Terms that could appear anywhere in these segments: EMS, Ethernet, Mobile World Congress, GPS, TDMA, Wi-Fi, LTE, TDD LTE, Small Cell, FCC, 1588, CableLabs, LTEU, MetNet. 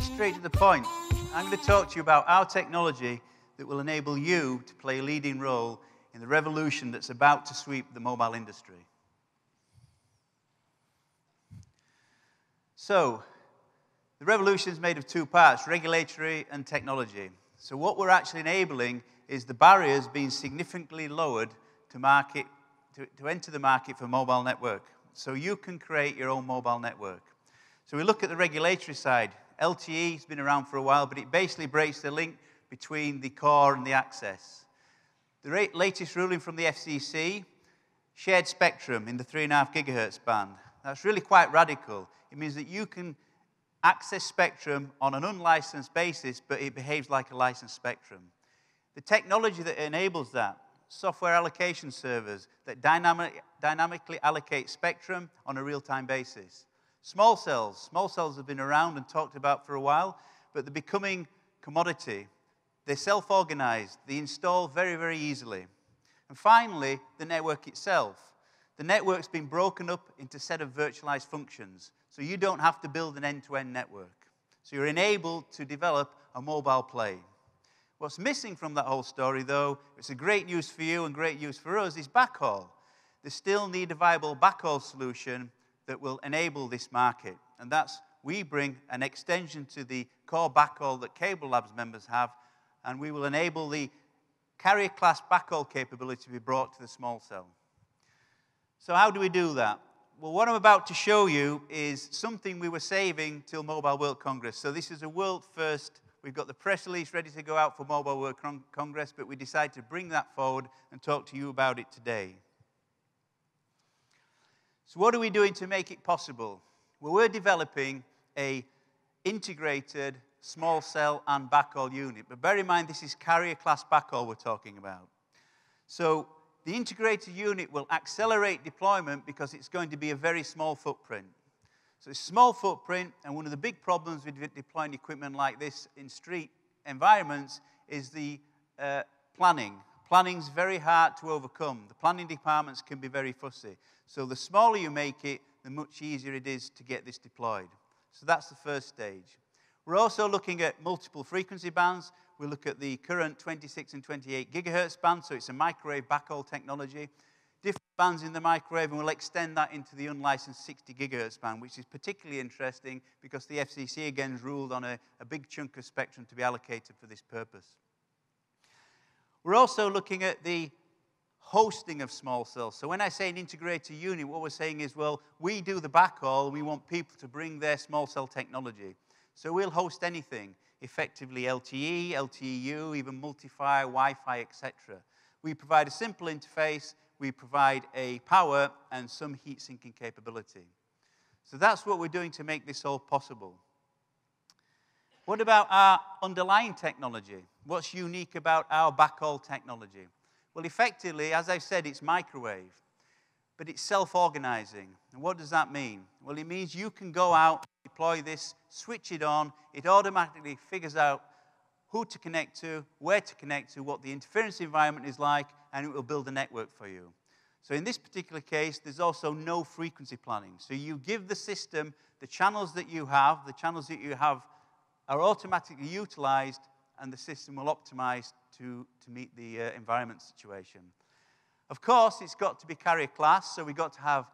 get straight to the point. I'm going to talk to you about our technology that will enable you to play a leading role in the revolution that's about to sweep the mobile industry. So, the revolution is made of two parts, regulatory and technology. So what we're actually enabling is the barriers being significantly lowered to enter the market for mobile network. So you can create your own mobile network. So we look at the regulatory side. LTE has been around for a while, but it basically breaks the link between the core and the access. The latest ruling from the FCC, shared spectrum in the 3.5 GHz band. That's really quite radical. It means that you can access spectrum on an unlicensed basis, but it behaves like a licensed spectrum. The technology that enables that, software allocation servers that dynamically allocate spectrum on a real-time basis. Small cells. Small cells have been around and talked about for a while, but they're becoming commodity. They're self-organized. They install very, very easily. And finally, the network itself. The network's been broken up into a set of virtualized functions, so you don't have to build an end-to-end network. So you're enabled to develop a mobile play. What's missing from that whole story, though, it's a great news for you and great news for us, is backhaul. They still need a viable backhaul solution that will enable this market. And that's, we bring an extension to the core backhaul that CableLabs members have, and we will enable the carrier-class backhaul capability to be brought to the small cell. So how do we do that? Well, what I'm about to show you is something we were saving till Mobile World Congress. So this is a world first. We've got the press release ready to go out for Mobile World Congress, but we decided to bring that forward and talk to you about it today. So what are we doing to make it possible? Well, we're developing an integrated small cell and backhaul unit. But bear in mind, this is carrier-class backhaul we're talking about. So the integrated unit will accelerate deployment because it's going to be a very small footprint. So it's a small footprint, and one of the big problems with deploying equipment like this in street environments is the planning. Planning's very hard to overcome. The planning departments can be very fussy. So the smaller you make it, the much easier it is to get this deployed. So that's the first stage. We're also looking at multiple frequency bands. We look at the current 26 and 28 gigahertz band, so it's a microwave backhaul technology. Different bands in the microwave, and we'll extend that into the unlicensed 60 gigahertz band, which is particularly interesting because the FCC again has ruled on a big chunk of spectrum to be allocated for this purpose. We're also looking at the hosting of small cells. So when I say an integrated unit, what we're saying is, well, we do the backhaul, and we want people to bring their small cell technology. So we'll host anything. Effectively LTE, LTEU, even multi-fire, Wi-Fi, etc. We provide a simple interface, we provide a power and some heat sinking capability. So that's what we're doing to make this all possible. What about our underlying technology? What's unique about our backhaul technology? Well, effectively, as I've said, it's microwave, but it's self-organizing. And what does that mean? Well, it means you can go out, deploy this, switch it on, it automatically figures out who to connect to, where to connect to, what the interference environment is like, and it will build a network for you. So in this particular case, there's also no frequency planning. So you give the system the channels that you have, are automatically utilized, and the system will optimize to meet the environment situation. Of course, it's got to be carrier class, so we've got to have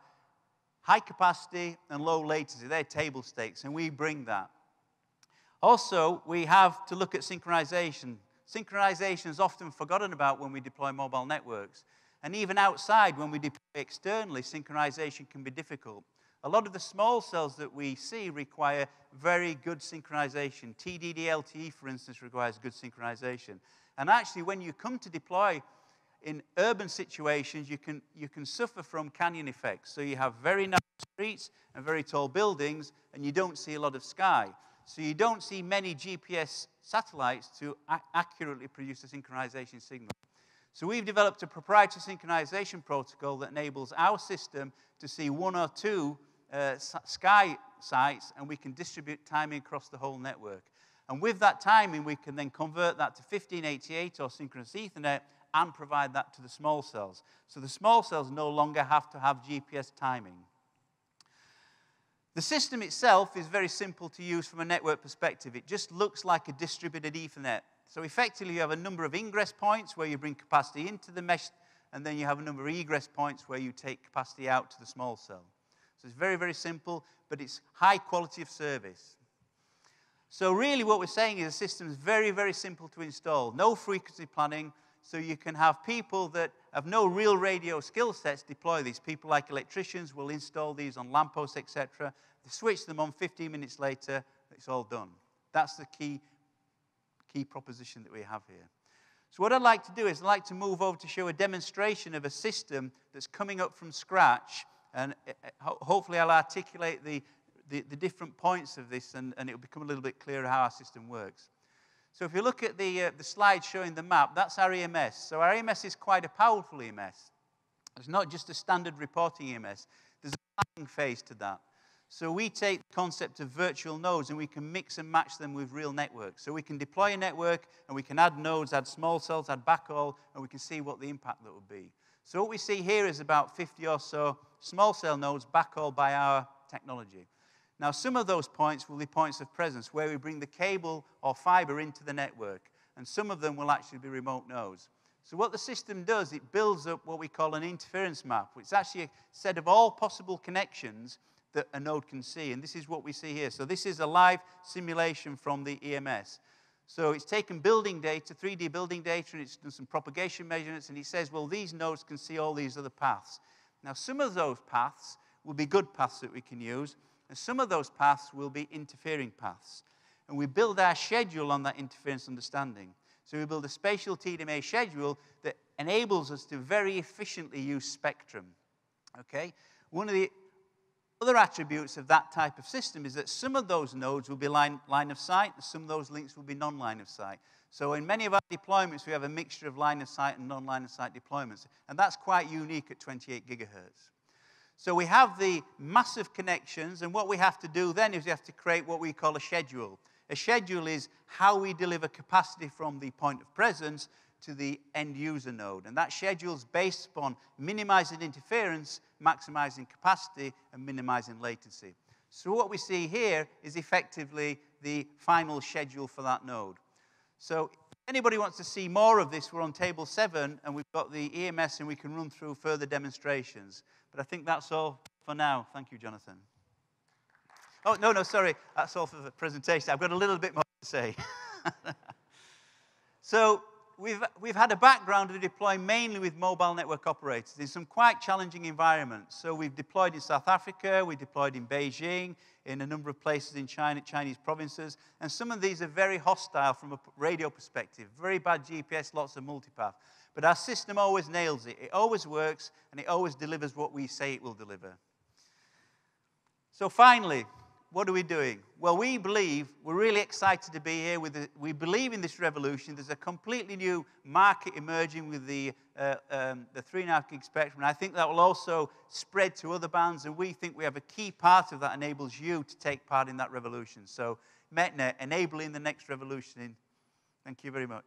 high capacity and low latency. They're table stakes, and we bring that. Also, we have to look at synchronization. Synchronization is often forgotten about when we deploy mobile networks. And even outside, when we deploy externally, synchronization can be difficult. A lot of the small cells that we see require very good synchronization. TDD LTE, for instance, requires good synchronization. And actually, when you come to deploy in urban situations, you can suffer from canyon effects. So you have very narrow streets and very tall buildings, and you don't see a lot of sky. So you don't see many GPS satellites to accurately produce a synchronization signal. So we've developed a proprietary synchronization protocol that enables our system to see one or two sky sites, and we can distribute timing across the whole network. And with that timing, we can then convert that to 1588 or synchronous Ethernet, and provide that to the small cells. So the small cells no longer have to have GPS timing. The system itself is very simple to use from a network perspective. It just looks like a distributed Ethernet. So effectively, you have a number of ingress points where you bring capacity into the mesh, and then you have a number of egress points where you take capacity out to the small cell. So it's very, very simple, but it's high quality of service. So really what we're saying is the system is very, very simple to install. No frequency planning, so you can have people that have no real radio skill sets deploy these. People like electricians will install these on lampposts, etc. They switch them on 15 minutes later, it's all done. That's the key proposition that we have here. So what I'd like to do is I'd like to move over to show a demonstration of a system that's coming up from scratch, and hopefully I'll articulate the different points of this, and it'll become a little bit clearer how our system works. So if you look at the slide showing the map, that's our EMS. So our EMS is quite a powerful EMS. It's not just a standard reporting EMS. There's a planning phase to that. So we take the concept of virtual nodes and we can mix and match them with real networks. So we can deploy a network and we can add nodes, add small cells, add backhaul, and we can see what the impact that would be. So what we see here is about 50 or so small cell nodes backhaul by our technology. Now, some of those points will be points of presence where we bring the cable or fiber into the network, and some of them will actually be remote nodes. So what the system does, it builds up what we call an interference map, which is actually a set of all possible connections that a node can see, and this is what we see here. So this is a live simulation from the EMS. So it's taken building data, 3D building data, and it's done some propagation measurements, and it says, well, these nodes can see all these other paths. Now, some of those paths will be good paths that we can use, and some of those paths will be interfering paths. And we build our schedule on that interference understanding. So we build a spatial TDMA schedule that enables us to very efficiently use spectrum. Okay? One of the other attributes of that type of system is that some of those nodes will be line of sight, and some of those links will be non-line of sight. So in many of our deployments, we have a mixture of line of sight and non-line of sight deployments. And that's quite unique at 28 gigahertz. So we have the massive connections, and what we have to do then is we have to create what we call a schedule. A schedule is how we deliver capacity from the point of presence to the end user node. And that schedule is based upon minimizing interference, maximizing capacity, and minimizing latency. So what we see here is effectively the final schedule for that node. So if anybody wants to see more of this, we're on table 7, and we've got the EMS, and we can run through further demonstrations. But I think that's all for now. Thank you, Jonathan. Oh, no, sorry. That's all for the presentation. I've got a little bit more to say. So we've had a background of deploying mainly with mobile network operators in some quite challenging environments. So we've deployed in South Africa, we deployed in Beijing, in a number of places in China, Chinese provinces. And some of these are very hostile from a radio perspective. Very bad GPS, lots of multipath. But our system always nails it. It always works, and it always delivers what we say it will deliver. So finally, what are we doing? Well, we believe, we're really excited to be here. We believe in this revolution. There's a completely new market emerging with the 3.5 gig spectrum. And I think that will also spread to other bands, and we think we have a key part of that enables you to take part in that revolution. So MetNet, enabling the next revolution. Thank you very much.